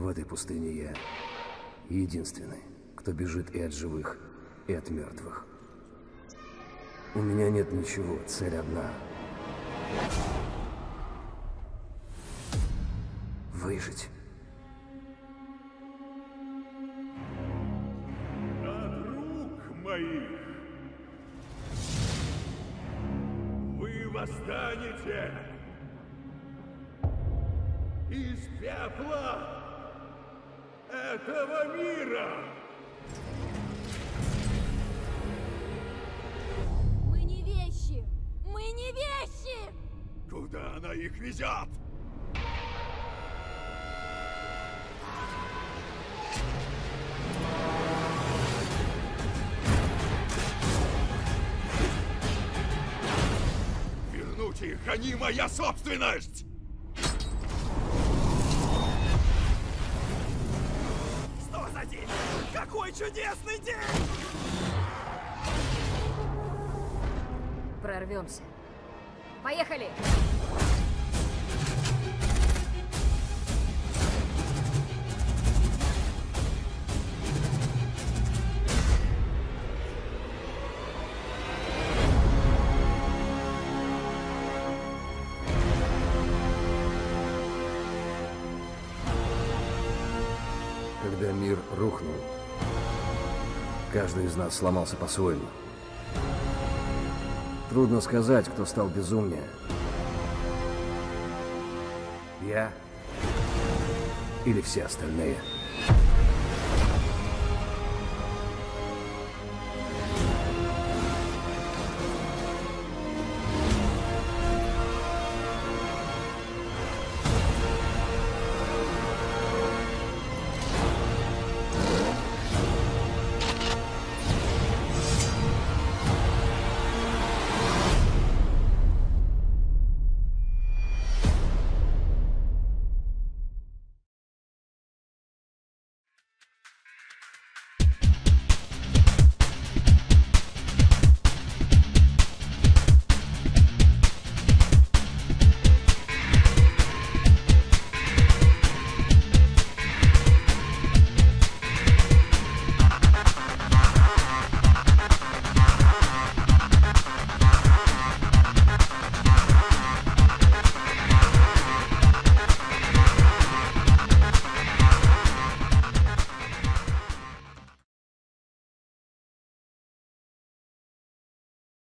В этой пустыне я единственный, кто бежит и от живых, и от мертвых. У меня нет ничего, цель одна. Выжить. От рук моих вы восстанете из пепла этого мира. Мы не вещи! Мы не вещи! Куда она их везет? Вернуть их, они моя собственность! Что за день? Какой чудесный день! Прорвемся. Поехали! Когда мир рухнул, каждый из нас сломался по-своему. Трудно сказать, кто стал безумнее. Я или все остальные.